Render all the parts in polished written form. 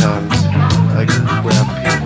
sometimes, like, grab people.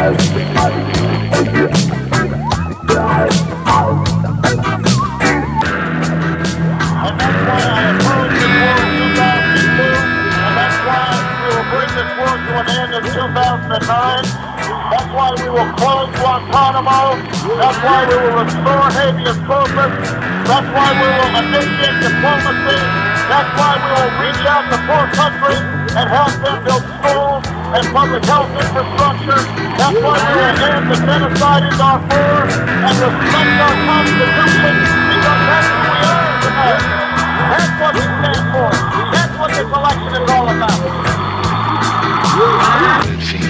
That's why we will close Guantanamo. That's why we will restore habeas corpus. That's why we will initiate diplomacy. That's why we will reach out to poor countries and help them build schools and public health infrastructure. That's why we will end the genocide in Darfur and respect our Constitution, because that's who we are tonight. That's what we stand for. That's what this election is all about.